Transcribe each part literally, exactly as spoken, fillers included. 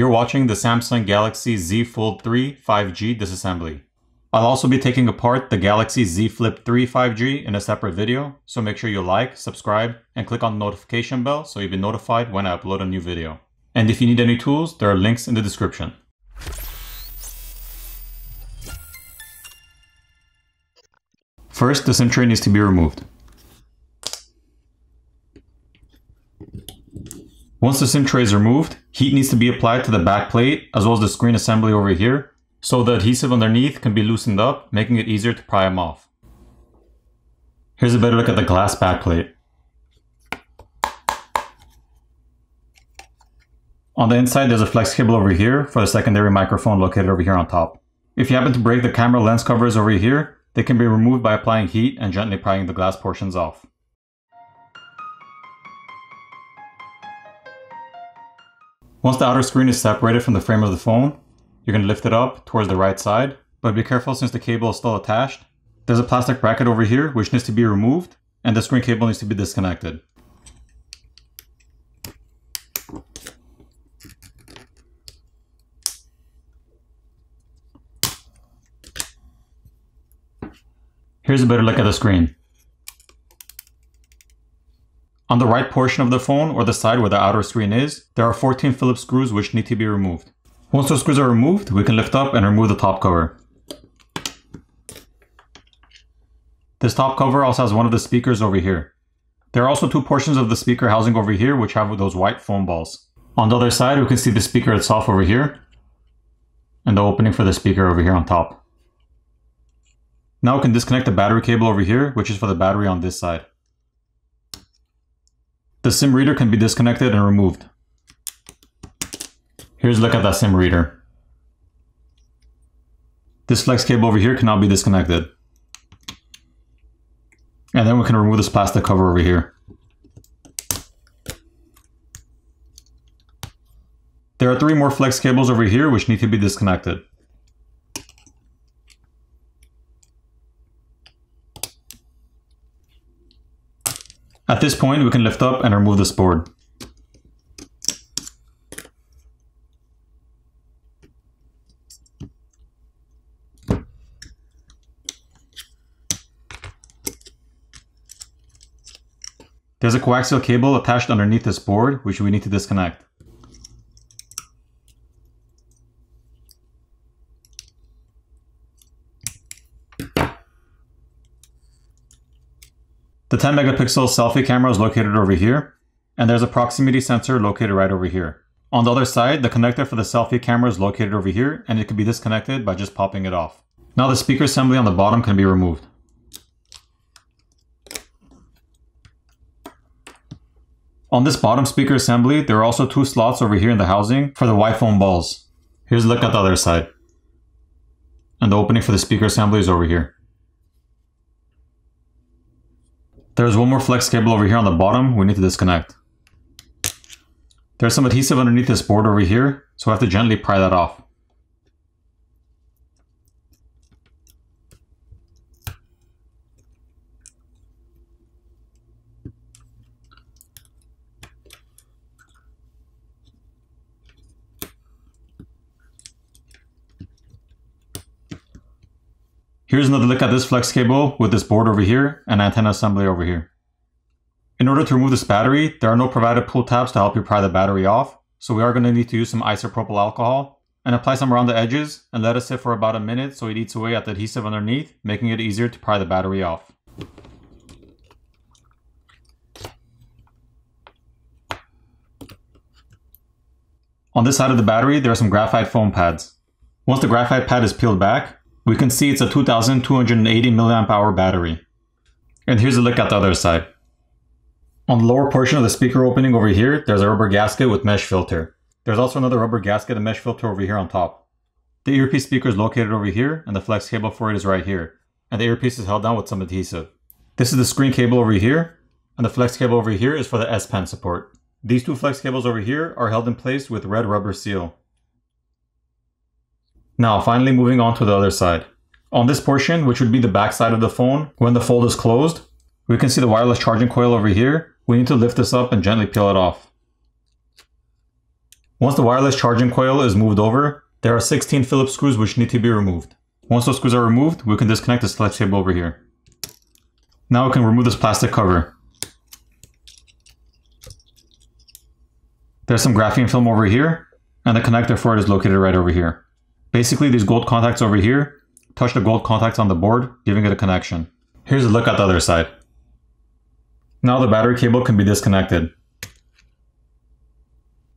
You're watching the Samsung Galaxy Z Fold three five G disassembly. I'll also be taking apart the Galaxy Z Flip three five G in a separate video, so make sure you like, subscribe, and click on the notification bell so you'll be notified when I upload a new video. And if you need any tools, there are links in the description. First, the SIM tray needs to be removed. Once the SIM tray is removed, heat needs to be applied to the back plate as well as the screen assembly over here, so the adhesive underneath can be loosened up, making it easier to pry them off. Here's a better look at the glass backplate. On the inside, there's a flex cable over here for the secondary microphone located over here on top. If you happen to break the camera lens covers over here, they can be removed by applying heat and gently prying the glass portions off. Once the outer screen is separated from the frame of the phone, you can lift it up towards the right side, but be careful since the cable is still attached. There's a plastic bracket over here which needs to be removed, and the screen cable needs to be disconnected. Here's a better look at the screen. On the right portion of the phone, or the side where the outer screen is, there are fourteen Phillips screws which need to be removed. Once those screws are removed, we can lift up and remove the top cover. This top cover also has one of the speakers over here. There are also two portions of the speaker housing over here which have those white foam balls. On the other side, we can see the speaker itself over here, and the opening for the speaker over here on top. Now we can disconnect the battery cable over here, which is for the battery on this side. The SIM reader can be disconnected and removed. Here's a look at that SIM reader. This flex cable over here cannot be disconnected. And then we can remove this plastic cover over here. There are three more flex cables over here which need to be disconnected. At this point, we can lift up and remove this board. There's a coaxial cable attached underneath this board, which we need to disconnect. The ten megapixel selfie camera is located over here, and there's a proximity sensor located right over here. On the other side, the connector for the selfie camera is located over here, and it can be disconnected by just popping it off. Now the speaker assembly on the bottom can be removed. On this bottom speaker assembly, there are also two slots over here in the housing for the white foam balls. Here's a look at the other side. And the opening for the speaker assembly is over here. There's one more flex cable over here on the bottom we need to disconnect. There's some adhesive underneath this board over here, so I have to gently pry that off. Here's another look at this flex cable with this board over here and antenna assembly over here. In order to remove this battery, there are no provided pull tabs to help you pry the battery off, so we are going to need to use some isopropyl alcohol and apply some around the edges and let it sit for about a minute so it eats away at the adhesive underneath, making it easier to pry the battery off. On this side of the battery, there are some graphite foam pads. Once the graphite pad is peeled back, we can see it's a two thousand two hundred eighty milliamp hour battery. And here's a look at the other side. On the lower portion of the speaker opening over here, there's a rubber gasket with mesh filter. There's also another rubber gasket and mesh filter over here on top. The earpiece speaker is located over here, and the flex cable for it is right here. And the earpiece is held down with some adhesive. This is the screen cable over here, and the flex cable over here is for the S Pen support. These two flex cables over here are held in place with red rubber seal. Now, finally moving on to the other side. On this portion, which would be the back side of the phone, when the fold is closed, we can see the wireless charging coil over here. We need to lift this up and gently peel it off. Once the wireless charging coil is moved over, there are sixteen Phillips screws which need to be removed. Once those screws are removed, we can disconnect this select table over here. Now we can remove this plastic cover. There's some graphene film over here, and the connector for it is located right over here. Basically, these gold contacts over here touch the gold contacts on the board, giving it a connection. Here's a look at the other side. Now the battery cable can be disconnected.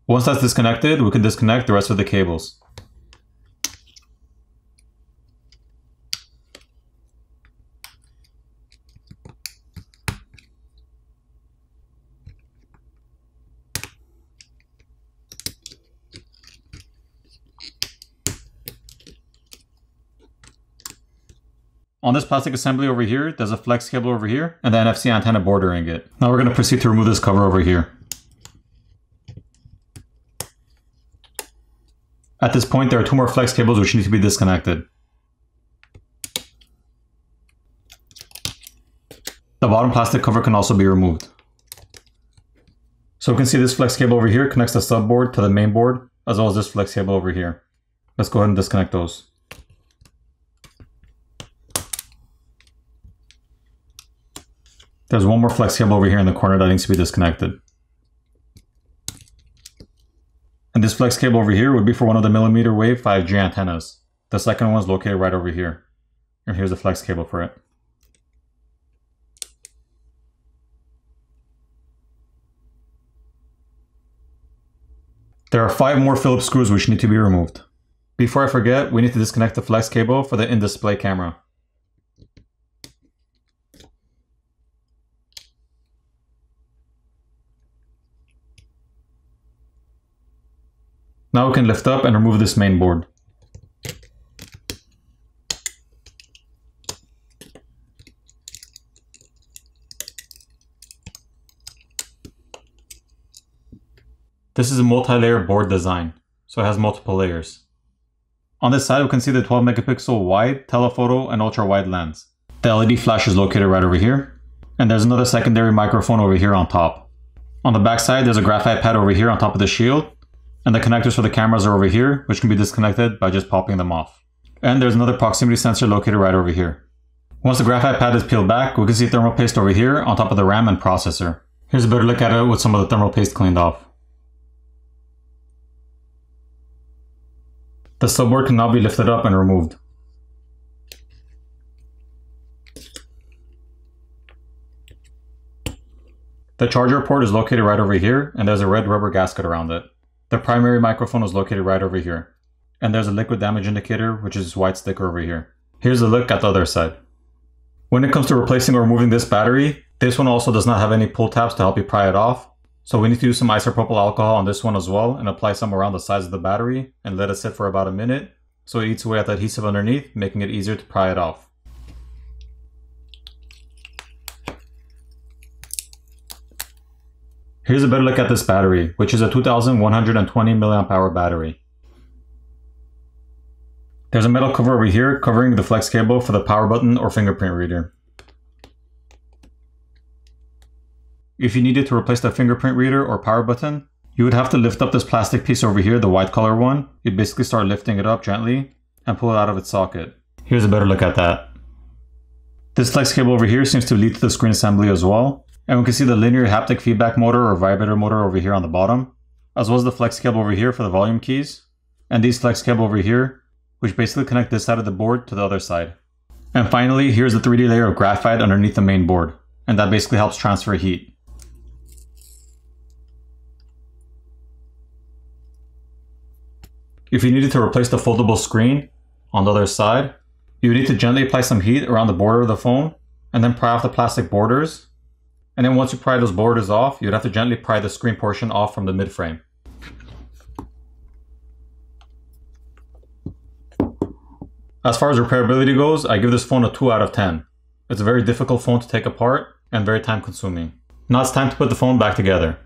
Once that's disconnected, we can disconnect the rest of the cables. On this plastic assembly over here, there's a flex cable over here and the N F C antenna bordering it. Now we're going to proceed to remove this cover over here. At this point, there are two more flex cables which need to be disconnected. The bottom plastic cover can also be removed. So we can see this flex cable over here connects the subboard to the main board, as well as this flex cable over here. Let's go ahead and disconnect those. There's one more flex cable over here in the corner that needs to be disconnected. And this flex cable over here would be for one of the millimeter wave five G antennas. The second one is located right over here. And here's the flex cable for it. There are five more Phillips screws which need to be removed. Before I forget, we need to disconnect the flex cable for the in-display camera. Now we can lift up and remove this main board. This is a multi-layer board design, so it has multiple layers. On this side, we can see the twelve megapixel wide telephoto and ultra wide lens. The L E D flash is located right over here, and there's another secondary microphone over here on top. On the back side, there's a graphite pad over here on top of the shield. And the connectors for the cameras are over here, which can be disconnected by just popping them off. And there's another proximity sensor located right over here. Once the graphite pad is peeled back, we can see thermal paste over here on top of the RAM and processor. Here's a better look at it with some of the thermal paste cleaned off. The subboard can now be lifted up and removed. The charger port is located right over here, and there's a red rubber gasket around it. The primary microphone is located right over here. And there's a liquid damage indicator, which is this white sticker over here. Here's a look at the other side. When it comes to replacing or removing this battery, this one also does not have any pull tabs to help you pry it off. So we need to use some isopropyl alcohol on this one as well and apply some around the sides of the battery and let it sit for about a minute so it eats away at the adhesive underneath, making it easier to pry it off. Here's a better look at this battery, which is a two thousand one hundred twenty milliamp hour battery. There's a metal cover over here covering the flex cable for the power button or fingerprint reader. If you needed to replace the fingerprint reader or power button, you would have to lift up this plastic piece over here, the white color one. You'd basically start lifting it up gently and pull it out of its socket. Here's a better look at that. This flex cable over here seems to lead to the screen assembly as well. And we can see the linear haptic feedback motor or vibrator motor over here on the bottom, as well as the flex cable over here for the volume keys, and these flex cable over here, which basically connect this side of the board to the other side. And finally, here's the three D layer of graphite underneath the main board, and that basically helps transfer heat. If you needed to replace the foldable screen on the other side, you would need to gently apply some heat around the border of the phone, and then pry off the plastic borders. And then once you pry those borders off, you'd have to gently pry the screen portion off from the mid-frame. As far as repairability goes, I give this phone a two out of ten. It's a very difficult phone to take apart and very time-consuming. Now it's time to put the phone back together.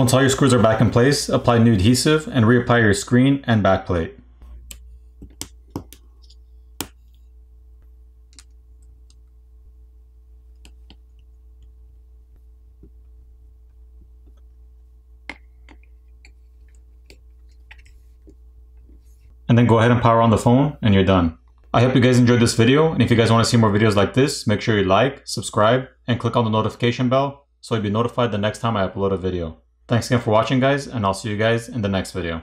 Once all your screws are back in place, apply new adhesive and reapply your screen and backplate. And then go ahead and power on the phone and you're done. I hope you guys enjoyed this video, and if you guys want to see more videos like this, make sure you like, subscribe, and click on the notification bell so you'll be notified the next time I upload a video. Thanks again for watching, guys, and I'll see you guys in the next video.